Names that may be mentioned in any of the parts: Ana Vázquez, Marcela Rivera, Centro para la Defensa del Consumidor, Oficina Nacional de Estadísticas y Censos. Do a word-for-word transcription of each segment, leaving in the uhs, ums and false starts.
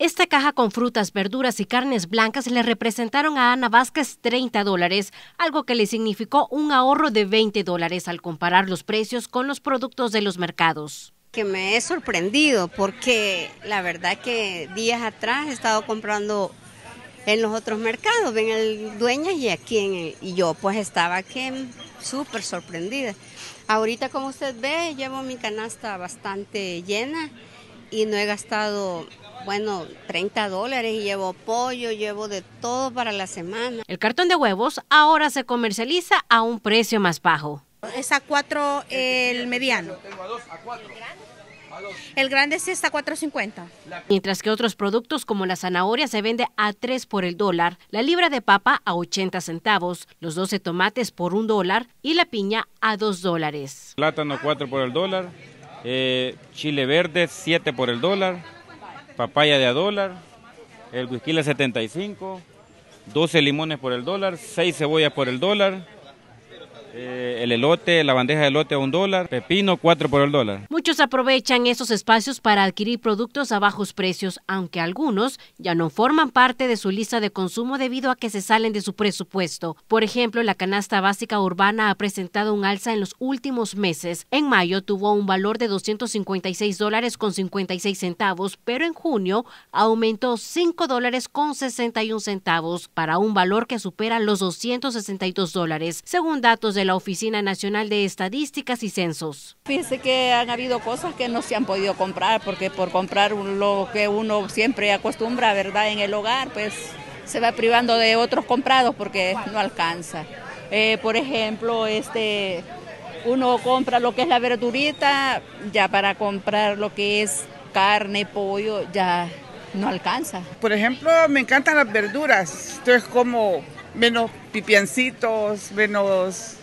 Esta caja con frutas, verduras y carnes blancas le representaron a Ana Vázquez treinta dólares, algo que le significó un ahorro de veinte dólares al comparar los precios con los productos de los mercados. Que me he sorprendido porque la verdad que días atrás he estado comprando en los otros mercados, en el Dueñas y aquí en el, y yo pues estaba que súper sorprendida. Ahorita, como usted ve, llevo mi canasta bastante llena y no he gastado, bueno, treinta dólares, y llevo pollo, llevo de todo para la semana. El cartón de huevos ahora se comercializa a un precio más bajo. Es a cuatro el mediano. Tengo a dos, a cuatro. El grande sí está a cuatro cincuenta. Mientras que otros productos como la zanahoria se vende a tres por el dólar, la libra de papa a ochenta centavos, los doce tomates por un dólar y la piña a dos dólares. Plátano cuatro por el dólar, eh, chile verde siete por el dólar, papaya de a dólar, el whisky a setenta y cinco, doce limones por el dólar, seis cebollas por el dólar. Eh, el elote, la bandeja de elote a un dólar, pepino cuatro por el dólar. Muchos aprovechan esos espacios para adquirir productos a bajos precios, aunque algunos ya no forman parte de su lista de consumo debido a que se salen de su presupuesto. Por ejemplo, la canasta básica urbana ha presentado un alza en los últimos meses. En mayo tuvo un valor de doscientos cincuenta y seis dólares con cincuenta y seis centavos, pero en junio aumentó cinco dólares con sesenta y un centavos para un valor que supera los doscientos sesenta y dos dólares, según datos de de la Oficina Nacional de Estadísticas y Censos. Fíjense que han habido cosas que no se han podido comprar, porque por comprar lo que uno siempre acostumbra, ¿verdad?, en el hogar, pues se va privando de otros comprados porque no alcanza. Eh, por ejemplo, este, uno compra lo que es la verdurita, ya para comprar lo que es carne, pollo, ya no alcanza. Por ejemplo, me encantan las verduras, entonces como menos pipiancitos, menos...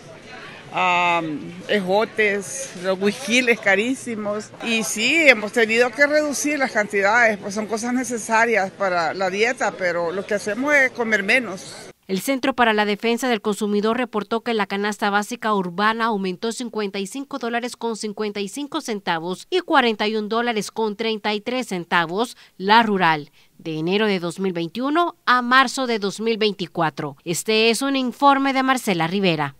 Um, ejotes, los huijiles carísimos, y sí, hemos tenido que reducir las cantidades, pues son cosas necesarias para la dieta, pero lo que hacemos es comer menos. El Centro para la Defensa del Consumidor reportó que la canasta básica urbana aumentó cincuenta y cinco dólares con cincuenta y cinco centavos y cuarenta y un dólares con treinta y tres centavos la rural, de enero de dos mil veintiuno a marzo de dos mil veinticuatro. Este es un informe de Marcela Rivera.